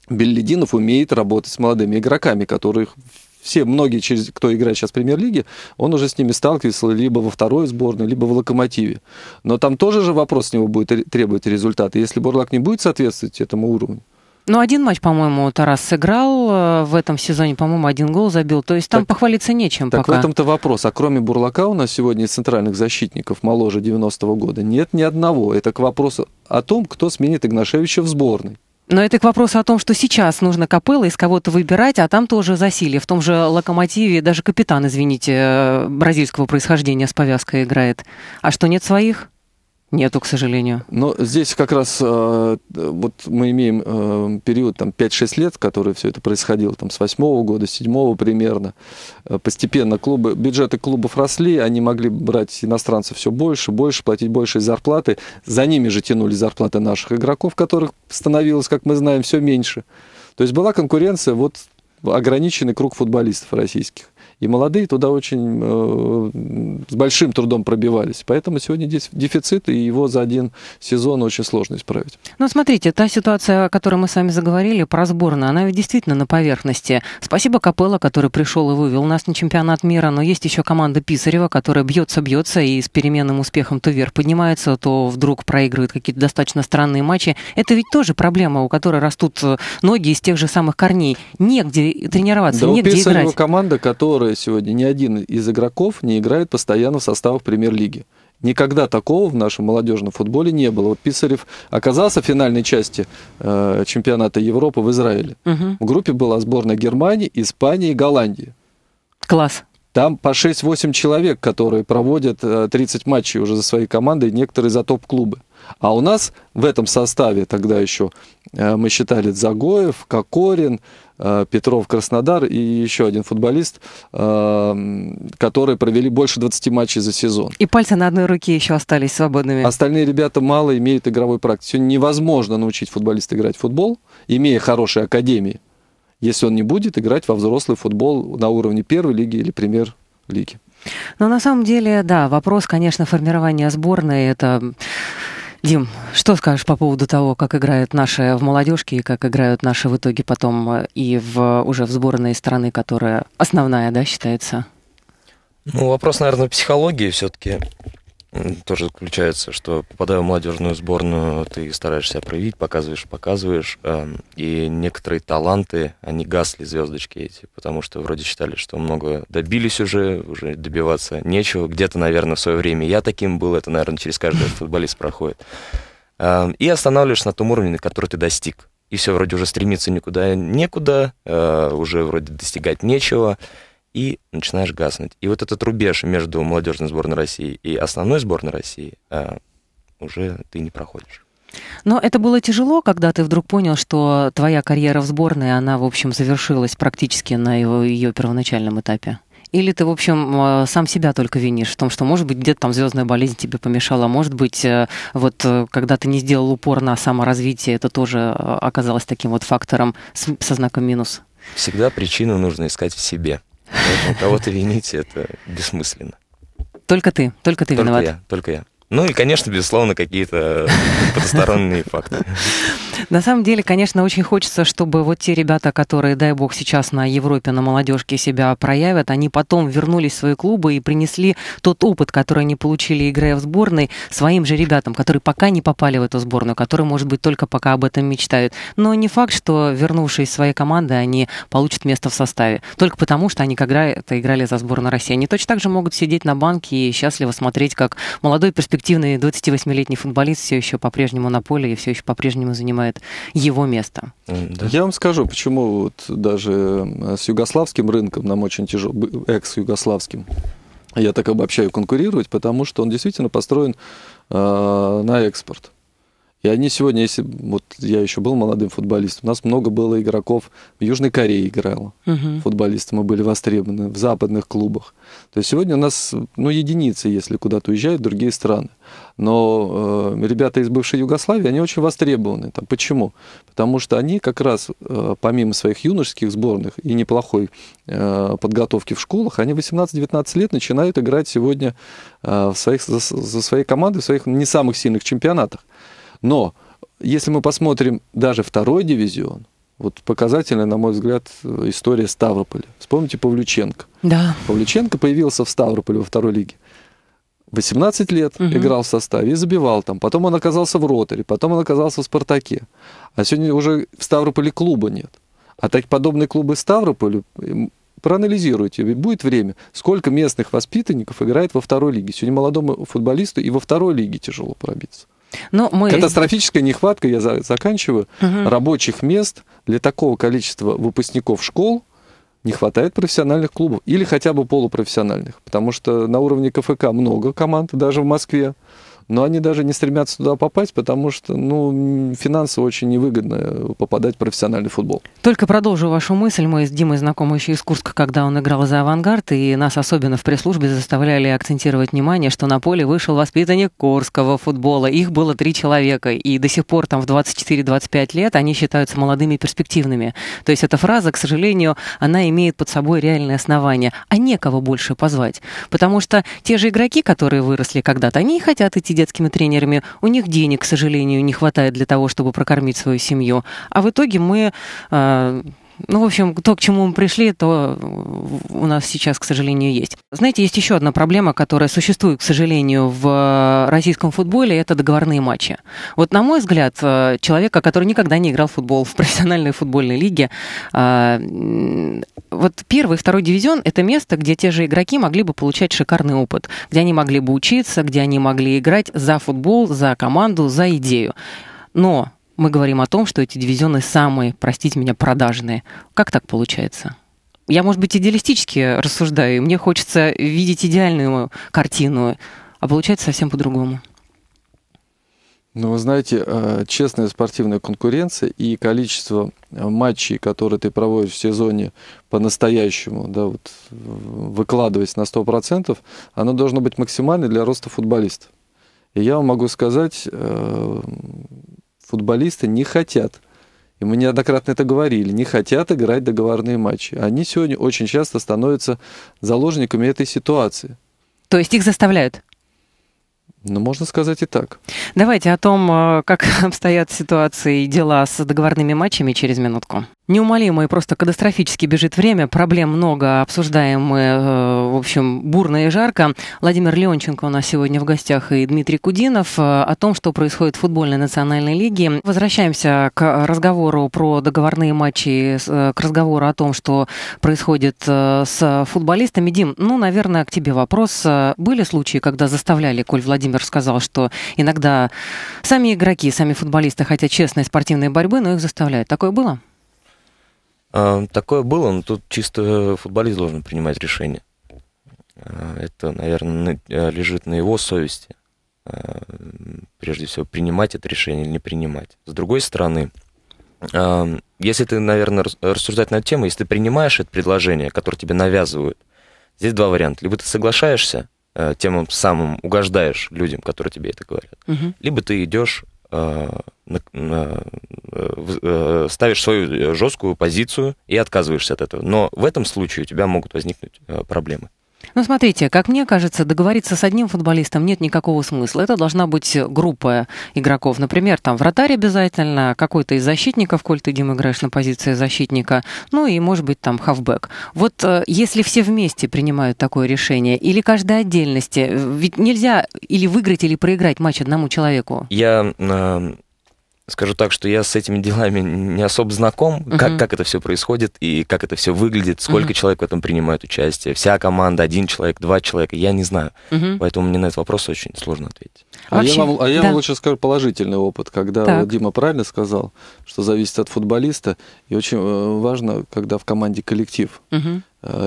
Беллидинов умеет работать с молодыми игроками, которых все, многие, через, кто играет сейчас в премьер-лиге, он уже с ними сталкивался либо во второй сборной, либо в Локомотиве. Но там тоже же вопрос с него будет требовать результаты. Если Бурлак не будет соответствовать этому уровню, ну, один матч, по-моему, Тарас сыграл в этом сезоне, по-моему, один гол забил. То есть там так, похвалиться нечем так пока. Так в этом-то вопрос. А кроме Бурлака у нас сегодня из центральных защитников моложе девяностого года нет ни одного. Это к вопросу о том, кто сменит Игнашевича в сборной. Но это к вопросу о том, что сейчас нужно Капелло из кого-то выбирать, а там тоже засилье. В том же Локомотиве даже капитан, извините, бразильского происхождения с повязкой играет. А что, нет своих? Нету, к сожалению. Но здесь как раз э, вот мы имеем э, период там, пять-шесть лет, который все это происходило, там, с восьмого года, с седьмого примерно. Постепенно клубы, бюджеты клубов росли, они могли брать иностранцев все больше, больше, платить больше зарплаты. За ними же тянули зарплаты наших игроков, которых становилось, как мы знаем, все меньше. То есть была конкуренция, вот ограниченный круг футболистов российских. И молодые туда очень э, с большим трудом пробивались. Поэтому сегодня здесь дефицит, и его за один сезон очень сложно исправить. Ну, смотрите, та ситуация, о которой мы с вами заговорили, про сборную, она ведь действительно на поверхности. Спасибо Капелло, который пришел и вывел нас на чемпионат мира, но есть еще команда Писарева, которая бьется-бьется и с переменным успехом то вверх поднимается, то вдруг проигрывает какие-то достаточно странные матчи. Это ведь тоже проблема, у которой растут ноги из тех же самых корней. Негде тренироваться, да, негде играть. Да, у Писарева команда, которая сегодня ни один из игроков не играет постоянно в составах премьер-лиги. Никогда такого в нашем молодежном футболе не было. Вот Писарев оказался в финальной части э, чемпионата Европы в Израиле. Угу. В группе была сборная Германии, Испании и Голландии. Класс. Там по шесть-восемь человек, которые проводят тридцать матчей уже за своей командой, некоторые за топ-клубы. А у нас в этом составе тогда еще мы считали Загоев, Кокорин, Петров, Краснодар и еще один футболист, которые провели больше двадцати матчей за сезон. И пальцы на одной руке еще остались свободными. Остальные ребята мало имеют игровой практики. Сегодня невозможно научить футболиста играть в футбол, имея хорошие академии, если он не будет играть во взрослый футбол на уровне первой лиги или премьер-лиги. Но на самом деле, да, вопрос, конечно, формирования сборной, это... Дим, что скажешь по поводу того, как играют наши в молодежке и как играют наши в итоге потом и в, уже в сборной страны, которая основная, да, считается? Ну, вопрос, наверное, психологии все-таки тоже заключается, что, попадая в молодежную сборную, ты стараешься проявить, показываешь, показываешь, и некоторые таланты, они гасли, звездочки эти, потому что вроде считали, что много добились уже, уже добиваться нечего, где-то, наверное, в свое время я таким был, это, наверное, через каждый футболист проходит, и останавливаешься на том уровне, на который ты достиг, и все, вроде уже стремиться никуда некуда, уже вроде достигать нечего, и начинаешь гаснуть. И вот этот рубеж между молодежной сборной России и основной сборной России а, уже ты не проходишь. Но это было тяжело, когда ты вдруг понял, что твоя карьера в сборной, она, в общем, завершилась практически на его, ее первоначальном этапе? Или ты, в общем, сам себя только винишь в том, что, может быть, где-то там звездная болезнь тебе помешала, может быть, вот когда ты не сделал упор на саморазвитие, это тоже оказалось таким вот фактором со знаком минус? Всегда причину нужно искать в себе. Поэтому кого-то винить — это бессмысленно. Только ты, только ты виноват. Только я, только я. Ну и, конечно, безусловно, какие-то потусторонние факты. На самом деле, конечно, очень хочется, чтобы вот те ребята, которые, дай бог, сейчас на Европе, на молодежке себя проявят, они потом вернулись в свои клубы и принесли тот опыт, который они получили, играя в сборной, своим же ребятам, которые пока не попали в эту сборную, которые, может быть, только пока об этом мечтают. Но не факт, что, вернувшись в свои команды, они получат место в составе. Только потому, что они когда-то играли за сборную России. Они точно так же могут сидеть на банке и счастливо смотреть, как молодой перспективный активный двадцативосьмилетний футболист все еще по-прежнему на поле и все еще по-прежнему занимает его место. Да. Я вам скажу, почему вот даже с югославским рынком нам очень тяжело, экс-югославским, я так обобщаю, конкурировать, потому что он действительно построен э, на экспорт. И они сегодня, если вот я еще был молодым футболистом, у нас много было игроков, в Южной Корее играло, угу. Футболисты мы были востребованы в западных клубах. То есть сегодня у нас, ну, единицы, если куда-то уезжают в другие страны. Но э, ребята из бывшей Югославии, они очень востребованы. Там, почему? Потому что они как раз, э, помимо своих юношеских сборных и неплохой э, подготовки в школах, они восемнадцать-девятнадцать лет начинают играть сегодня э, в своих, за, за свои команды в своих не самых сильных чемпионатах. Но если мы посмотрим даже второй дивизион, вот показательная, на мой взгляд, история Ставрополя. Вспомните Павлюченко. Да. Павлюченко появился в Ставрополе во второй лиге. восемнадцать лет угу. играл в составе и забивал там. Потом он оказался в Роторе, потом он оказался в Спартаке. А сегодня уже в Ставрополе клуба нет. А так подобные клубы Ставрополю... Проанализируйте, ведь будет время, сколько местных воспитанников играет во второй лиге. Сегодня молодому футболисту и во второй лиге тяжело пробиться. Но мы... Катастрофическая нехватка, я заканчиваю, угу. рабочих мест для такого количества выпускников школ не хватает профессиональных клубов или хотя бы полупрофессиональных, потому что на уровне ка эф ка много команд, даже в Москве, но они даже не стремятся туда попасть, потому что, ну, финансово очень невыгодно попадать в профессиональный футбол. Только продолжу вашу мысль. Мы с Димой знакомы еще из Курска, когда он играл за «Авангард», и нас особенно в пресс-службе заставляли акцентировать внимание, что на поле вышел воспитанник курского футбола. Их было три человека, и до сих пор там в двадцать четыре-двадцать пять лет они считаются молодыми и перспективными. То есть эта фраза, к сожалению, она имеет под собой реальное основание. А некого больше позвать. Потому что те же игроки, которые выросли когда-то, они хотят идти детскими тренерами, у них денег, к сожалению, не хватает для того, чтобы прокормить свою семью. А в итоге мы, э, ну, в общем, то, к чему мы пришли, то у нас сейчас, к сожалению, есть. Знаете, есть еще одна проблема, которая существует, к сожалению, в российском футболе, это договорные матчи. Вот, на мой взгляд, человека, который никогда не играл в футбол в профессиональной футбольной лиге, э, вот первый и второй дивизион – это место, где те же игроки могли бы получать шикарный опыт, где они могли бы учиться, где они могли играть за футбол, за команду, за идею. Но мы говорим о том, что эти дивизионы самые, простите меня, продажные. Как так получается? Я, может быть, идеалистически рассуждаю, и мне хочется видеть идеальную картину, а получается совсем по-другому. Ну, вы знаете, честная спортивная конкуренция и количество матчей, которые ты проводишь в сезоне по-настоящему, да, вот, выкладываясь на сто процентов, оно должно быть максимально для роста футболистов. И я вам могу сказать, футболисты не хотят, и мы неоднократно это говорили, не хотят играть договорные матчи. Они сегодня очень часто становятся заложниками этой ситуации. То есть их заставляют? Ну, можно сказать и так. Давайте о том, как обстоят ситуации и дела с договорными матчами через минутку. Неумолимо и просто катастрофически бежит время. Проблем много, обсуждаем мы, в общем, бурно и жарко. Владимир Леонченко у нас сегодня в гостях и Дмитрий Кудинов о том, что происходит в футбольной национальной лиге. Возвращаемся к разговору про договорные матчи, к разговору о том, что происходит с футболистами. Дим, ну, наверное, к тебе вопрос. Были случаи, когда заставляли, коль Владимир сказал, что иногда сами игроки, сами футболисты хотят честной спортивной борьбы, но их заставляют. Такое было? Такое было, но тут чисто футболист должен принимать решение. Это, наверное, лежит на его совести. Прежде всего, принимать это решение или не принимать. С другой стороны, если ты, наверное, рассуждать на эту тему, если ты принимаешь это предложение, которое тебе навязывают, здесь два варианта. Либо ты соглашаешься, тем самым угождаешь людям, которые тебе это говорят, угу. Либо ты идешь... ставишь свою жесткую позицию и отказываешься от этого. Но в этом случае у тебя могут возникнуть проблемы. Ну, смотрите, как мне кажется, договориться с одним футболистом нет никакого смысла. Это должна быть группа игроков. Например, там вратарь обязательно, какой-то из защитников, коль ты, Дим, играешь на позиции защитника, ну и, может быть, там хавбэк. Вот если все вместе принимают такое решение, или каждой отдельности, ведь нельзя или выиграть, или проиграть матч одному человеку. Я... Э- Скажу так, что я с этими делами не особо знаком, uh-huh. как, как это все происходит и как это все выглядит, сколько uh-huh. человек в этом принимает участие. Вся команда, один человек, два человека, я не знаю. Uh-huh. Поэтому мне на этот вопрос очень сложно ответить. А, Вообще, я, вам, а я да. вам лучше скажу положительный опыт, когда так. Дима правильно сказал, что зависит от футболиста. И очень важно, когда в команде коллектив. Uh-huh.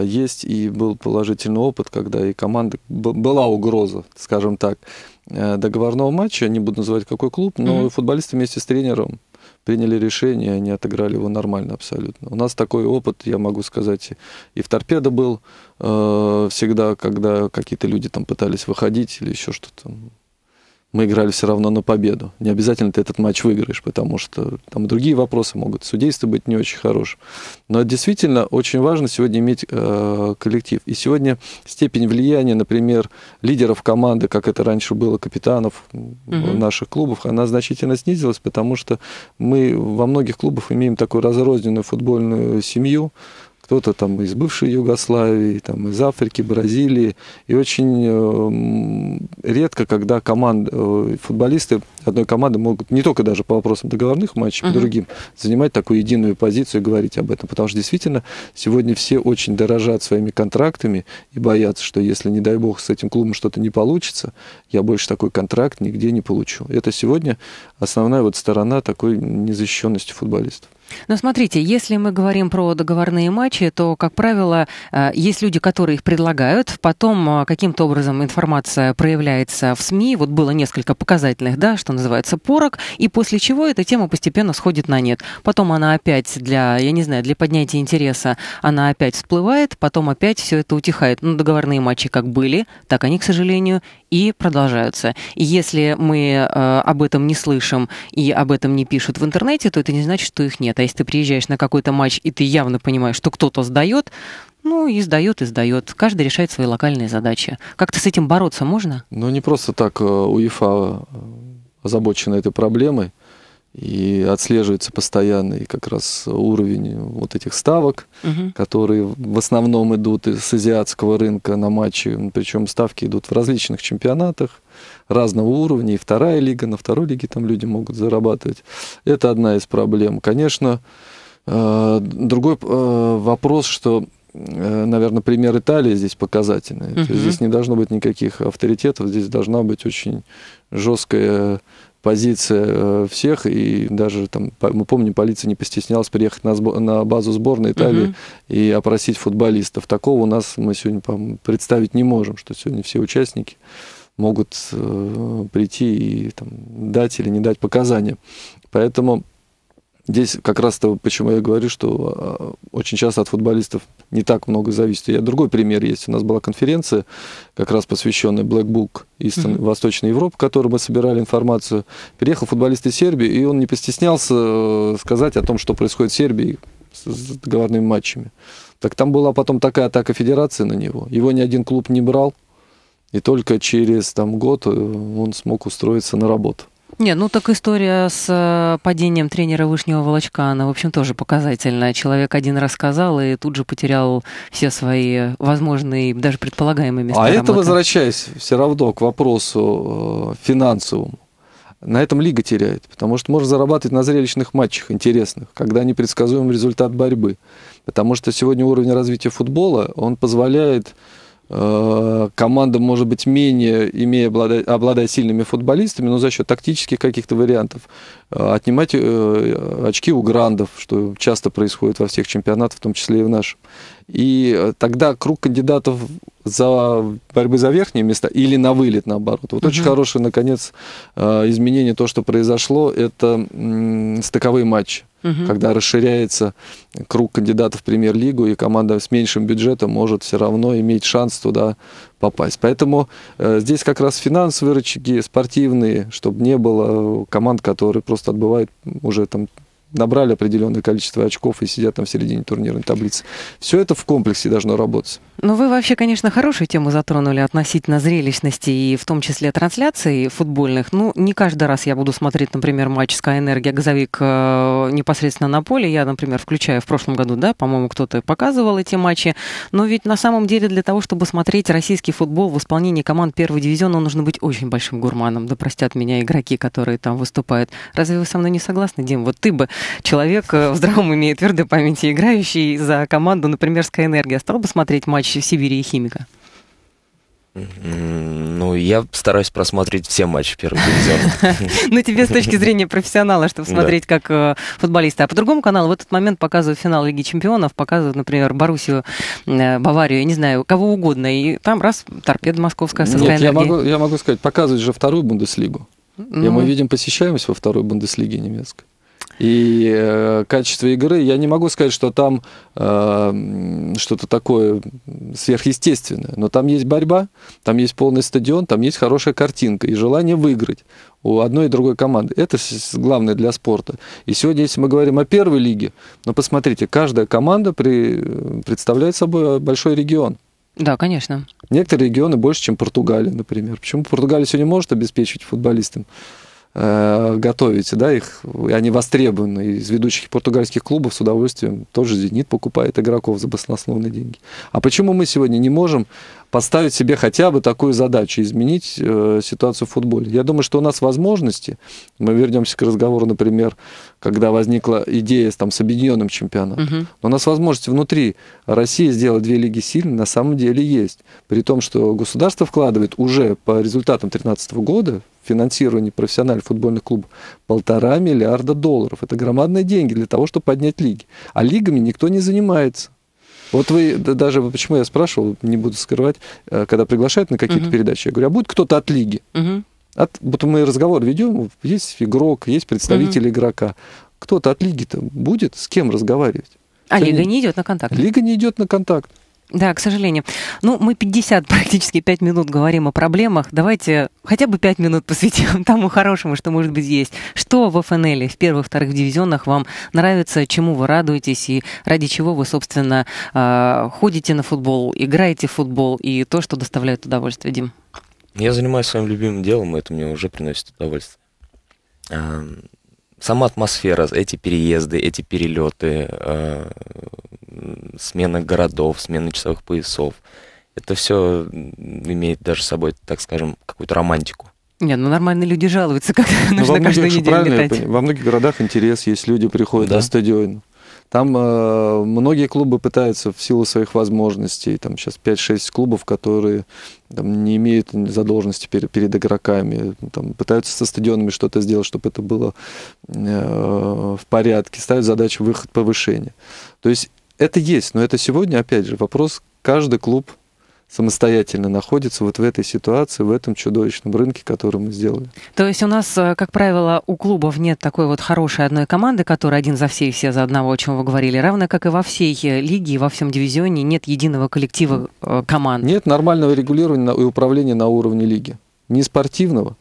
Есть и был положительный опыт, когда и команда, была угроза, скажем так, договорного матча, не буду называть какой клуб, но mm-hmm. футболисты вместе с тренером приняли решение, они отыграли его нормально абсолютно. У нас такой опыт, я могу сказать, и в «Торпедо» был э, всегда, когда какие-то люди там пытались выходить или еще что-то. Мы играли все равно на победу. Не обязательно ты этот матч выиграешь, потому что там другие вопросы могут. Судейство быть не очень хорошим. Но действительно очень важно сегодня иметь э, коллектив. И сегодня степень влияния, например, лидеров команды, как это раньше было, капитанов mm-hmm. наших клубов, она значительно снизилась, потому что мы во многих клубах имеем такую разрозненную футбольную семью. Кто-то там из бывшей Югославии, там из Африки, Бразилии. И очень редко, когда команд, футболисты одной команды могут не только даже по вопросам договорных матчей, uh-huh. по другим, занимать такую единую позицию и говорить об этом. Потому что действительно сегодня все очень дорожат своими контрактами и боятся, что если, не дай бог, с этим клубом что-то не получится, я больше такой контракт нигде не получу. Это сегодня основная вот сторона такой незащищенности футболистов. Но смотрите, если мы говорим про договорные матчи, то, как правило, есть люди, которые их предлагают, потом каким-то образом информация проявляется в СМИ, вот было несколько показательных, да, что называется, порок, и после чего эта тема постепенно сходит на нет. Потом она опять для, я не знаю, для поднятия интереса, она опять всплывает, потом опять все это утихает. Ну, договорные матчи как были, так они, к сожалению, и продолжаются. И если мы э, об этом не слышим и об этом не пишут в интернете, то это не значит, что их нет. А если ты приезжаешь на какой-то матч, и ты явно понимаешь, что кто-то сдает, ну, и сдает, и сдает. Каждый решает свои локальные задачи. Как-то с этим бороться можно? Ну, не просто так УЕФА озабочена этой проблемой, и отслеживается постоянно и как раз уровень вот этих ставок, угу. которые в основном идут с азиатского рынка на матчи. Причем ставки идут в различных чемпионатах разного уровня, и вторая лига, на второй лиге там люди могут зарабатывать. Это одна из проблем. Конечно, другой вопрос, что, наверное, пример Италии здесь показательный. Угу. То есть здесь не должно быть никаких авторитетов, здесь должна быть очень жесткая позиция всех, и даже там, мы помним, полиция не постеснялась приехать на, сбо- на базу сборной Италии угу. и опросить футболистов. Такого у нас мы сегодня, по-моему, представить не можем, что сегодня все участники могут э, прийти и там, дать или не дать показания. Поэтому здесь как раз-то, почему я говорю, что очень часто от футболистов не так много зависит. И другой пример есть. У нас была конференция, как раз посвященная Black Book Eastern, mm-hmm. Восточной Европы, в которой мы собирали информацию. Переехал футболист из Сербии, и он не постеснялся сказать о том, что происходит в Сербии с договорными матчами. Так там была потом такая атака федерации на него. Его ни один клуб не брал, и только через там, год он смог устроиться на работу. Не, ну так история с падением тренера Вышнего Волочка, она, в общем, тоже показательная. Человек один рассказал и тут же потерял все свои возможные, даже предполагаемые места работы. А это, возвращаясь все равно к вопросу финансовому, на этом лига теряет, потому что можно зарабатывать на зрелищных матчах интересных, когда непредсказуем результат борьбы. Потому что сегодня уровень развития футбола, он позволяет... Команда, может быть, менее, имея, обладая сильными футболистами, но за счет тактических каких-то вариантов, отнимать очки у грандов, что часто происходит во всех чемпионатах, в том числе и в нашем. И тогда круг кандидатов за борьбы за верхние места или на вылет, наоборот. Вот [S2] Угу. [S1] Очень хорошее, наконец, изменение, то, что произошло, это стыковые матчи. Угу. Когда расширяется круг кандидатов в премьер-лигу, и команда с меньшим бюджетом может все равно иметь шанс туда попасть. Поэтому э, здесь как раз финансовые рычаги, спортивные, чтобы не было команд, которые просто отбывают, уже там набрали определенное количество очков и сидят там в середине турнирной таблицы. Все это в комплексе должно работать. Ну, вы вообще, конечно, хорошую тему затронули относительно зрелищности и в том числе трансляций футбольных. Ну, не каждый раз я буду смотреть, например, матч «Ска-Энергия», «Газовик» непосредственно на поле. Я, например, включаю в прошлом году, да, по-моему, кто-то показывал эти матчи. Но ведь на самом деле для того, чтобы смотреть российский футбол в исполнении команд первого дивизиона, нужно быть очень большим гурманом. Да простят меня игроки, которые там выступают. Разве вы со мной не согласны, Дим? Вот ты бы, человек в здравом уме и твердой памяти, играющий за команду, например, «Ска-Энергия», стал бы смотреть матч Сибири и Химика? Ну, я стараюсь просмотреть все матчи первого дивизиона. Ну, тебе с точки зрения профессионала, чтобы смотреть как футболисты. А по другому каналу в этот момент показывают финал Лиги Чемпионов, показывают, например, Боруссию, Баварию, я не знаю, кого угодно. И там раз, Торпеда московская со «Ска-Энергией». Я могу сказать, показывают же вторую Бундеслигу. И мы видим посещаемость во второй Бундеслиге немецкой. И э, качество игры, я не могу сказать, что там э, что-то такое сверхъестественное, но там есть борьба, там есть полный стадион, там есть хорошая картинка и желание выиграть у одной и другой команды. Это главное для спорта. И сегодня, если мы говорим о первой лиге, ну посмотрите, каждая команда при, представляет собой большой регион. Да, конечно. Некоторые регионы больше, чем Португалия, например. Почему Португалия сегодня может обеспечивать футболистам? Готовить, да, их, они востребованы. Из ведущих португальских клубов с удовольствием тоже «Зенит» покупает игроков за баснословные деньги. А почему мы сегодня не можем поставить себе хотя бы такую задачу, изменить э, ситуацию в футболе? Я думаю, что у нас возможности, мы вернемся к разговору, например, когда возникла идея там, с объединенным чемпионатом, угу. у нас возможности внутри России сделать две лиги сильными на самом деле есть. При том, что государство вкладывает уже по результатам две тысячи тринадцатого года финансирование профессиональных футбольных клубов полтора миллиарда долларов. Это громадные деньги для того, чтобы поднять лиги. А лигами никто не занимается. Вот вы, да, даже, почему я спрашивал, не буду скрывать, когда приглашают на какие-то uh-huh. передачи, я говорю, а будет кто-то от лиги? Uh-huh. От, вот мы разговор ведем, есть игрок, есть представитель uh-huh. игрока. Кто-то от лиги-то будет с кем разговаривать? А лига не... не идет на контакт? Лига не идет на контакт. Да, к сожалению. Ну, мы пятьдесят, практически пять минут говорим о проблемах. Давайте хотя бы пять минут посвятим тому хорошему, что, может быть, есть. Что в эф эн эль, в первых, вторых дивизионах вам нравится, чему вы радуетесь и ради чего вы, собственно, ходите на футбол, играете в футбол и то, что доставляет удовольствие, Дим? Я занимаюсь своим любимым делом, и это мне уже приносит удовольствие. Сама атмосфера, эти переезды, эти перелеты, э, смена городов, смена часовых поясов, это все имеет даже с собой, так скажем, какую-то романтику. Нет, ну нормальные люди жалуются, как ну, нужно каждую неделю летать. Во многих городах интерес есть, люди приходят да. на стадион. Там э, многие клубы пытаются в силу своих возможностей, там сейчас пять-шесть клубов, которые там, не имеют задолженности перед, перед игроками, там, пытаются со стадионами что-то сделать, чтобы это было э, в порядке, ставят задачу выход повышения. То есть это есть, но это сегодня, опять же, вопрос, каждый клуб самостоятельно находится вот в этой ситуации, в этом чудовищном рынке, который мы сделали. То есть у нас, как правило, у клубов нет такой вот хорошей одной команды, которая один за все и все за одного, о чем вы говорили, равно как и во всей лиге, во всем дивизионе нет единого коллектива команд. Нет нормального регулирования и управления на уровне лиги. Ни спортивного,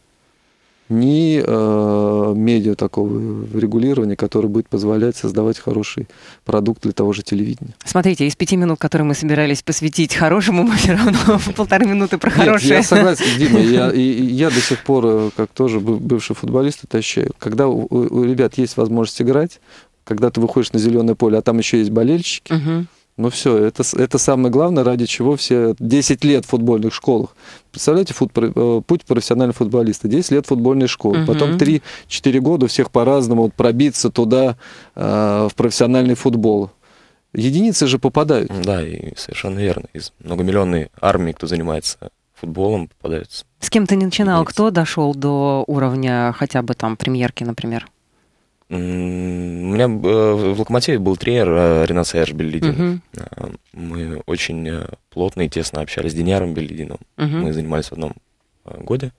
ни э, медиа такого регулирования, которое будет позволять создавать хороший продукт для того же телевидения. Смотрите, из пяти минут, которые мы собирались посвятить хорошему, мы все равно полторы минуты про хорошее. Нет, я согласен, Дима, я, и, я до сих пор, как тоже бывший футболист, отощаю. Когда у, у ребят есть возможность играть, когда ты выходишь на зеленое поле, а там еще есть болельщики, угу. Ну все, это, это самое главное, ради чего все десять лет в футбольных школах. Представляете, фут, путь профессионального футболиста. десять лет футбольной школы, угу. Потом три-четыре года у всех по-разному вот, пробиться туда, э, в профессиональный футбол. Единицы же попадают. Да, и совершенно верно. Из многомиллионной армии, кто занимается футболом, попадаются. С кем ты не начинал? Единицы. Кто дошел до уровня хотя бы там премьерки, например? У меня в «Локомотиве» был тренер Ренат Саяж Беллидин. Uh-huh. Мы очень плотно и тесно общались с Диняром Беллидином. Uh-huh. Мы занимались в одном годе,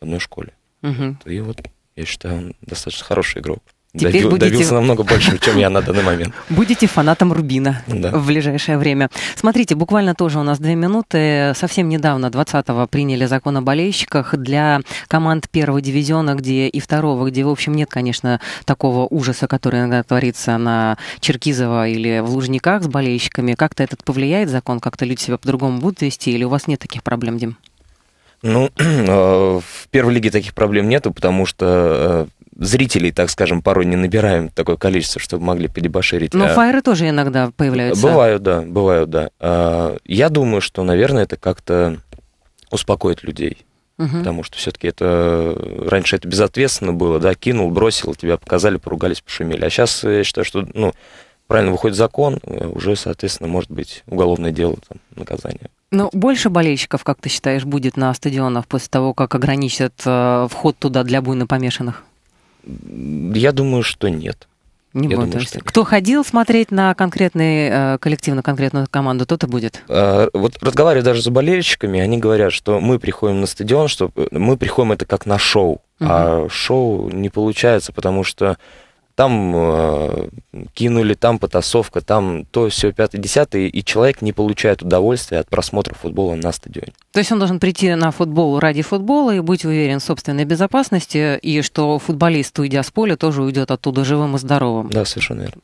в одной школе. Uh-huh. И вот, я считаю, он достаточно хороший игрок. Добил, будете... Добился намного больше, чем я на данный момент. Будете фанатом Рубина да. в ближайшее время. Смотрите, буквально тоже у нас две минуты. Совсем недавно, двадцатого, приняли закон о болельщиках для команд первого дивизиона, где и второго, где, в общем, нет, конечно, такого ужаса, который иногда творится на Черкизово или в Лужниках с болельщиками. Как-то этот повлияет закон? Как-то люди себя по-другому будут вести? Или у вас нет таких проблем, Дим? Ну, в первой лиге таких проблем нету, потому что... Зрителей, так скажем, порой не набираем такое количество, чтобы могли подебоширить. Но а... фаеры тоже иногда появляются. Бывают, да, бывают, да. А, я думаю, что, наверное, это как-то успокоит людей. Угу. Потому что все-таки это... Раньше это безответственно было, да, кинул, бросил, тебя показали, поругались, пошумели. А сейчас, я считаю, что, ну, правильно выходит закон, уже, соответственно, может быть уголовное дело, там, наказание. Но больше болельщиков, как ты считаешь, будет на стадионах после того, как ограничат э, вход туда для буйно помешанных? Я думаю, что нет. Не Я думаю, что Кто нет. ходил смотреть на конкретный коллектив, на конкретную команду, тот и будет. Вот разговариваю даже с болельщиками, они говорят, что мы приходим на стадион, что мы приходим это как на шоу, угу. а шоу не получается, потому что там э, кинули, там потасовка, там то, все, пятое, десятое, и человек не получает удовольствия от просмотра футбола на стадионе. То есть он должен прийти на футбол ради футбола и быть уверен в собственной безопасности, и что футболист, уйдя с поля, тоже уйдет оттуда живым и здоровым. Да, совершенно верно.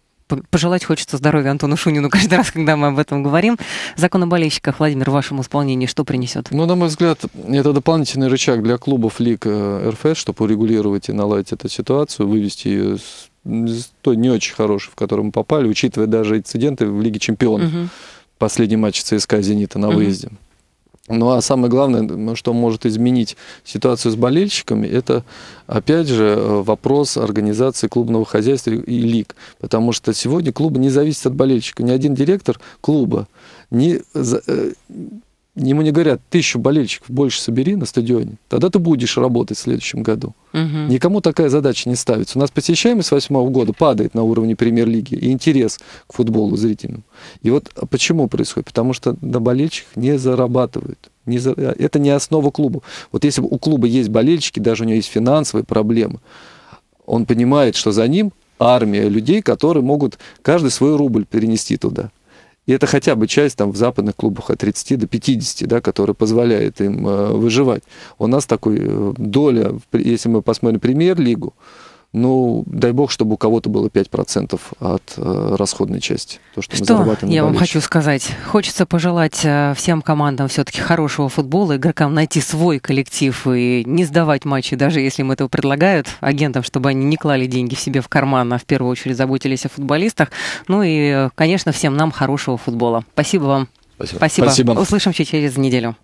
Пожелать хочется здоровья Антону Шунину каждый раз, когда мы об этом говорим. Закон о болельщиках, Владимир, в вашем исполнении что принесет? Ну, на мой взгляд, это дополнительный рычаг для клубов лиг эр эф, чтобы урегулировать и наладить эту ситуацию, вывести ее с той не очень хорошей, в которую мы попали, учитывая даже инциденты в Лиге Чемпионов. Угу. Последний матч ЦСКА «Зенита» на выезде. Угу. Ну, а самое главное, что может изменить ситуацию с болельщиками, это, опять же, вопрос организации клубного хозяйства и лиг. Потому что сегодня клубы не зависят от болельщика. Ни один директор клуба, не, ему не говорят, тысячу болельщиков больше собери на стадионе, тогда ты будешь работать в следующем году. Угу. Никому такая задача не ставится. У нас посещаемость с две тысячи восьмого года падает на уровне премьер-лиги и интерес к футболу зрительному. И вот почему происходит? Потому что на болельщиках не зарабатывают. Не за... Это не основа клуба. Вот если у клуба есть болельщики, даже у него есть финансовые проблемы, он понимает, что за ним армия людей, которые могут каждый свой рубль перенести туда. И это хотя бы часть там, в западных клубах от тридцати до пятидесяти, да, которая позволяет им э, выживать. У нас такой э, доля, если мы посмотрим премьер-лигу, ну, дай бог, чтобы у кого-то было пять процентов от э, расходной части. То, что, что мы зарабатываем я вам хочу сказать. Хочется пожелать всем командам все-таки хорошего футбола, игрокам найти свой коллектив и не сдавать матчи, даже если им этого предлагают агентам, чтобы они не клали деньги в себе в карман, а в первую очередь заботились о футболистах. Ну и, конечно, всем нам хорошего футбола. Спасибо вам. Спасибо. Спасибо. Спасибо. Услышимся через неделю.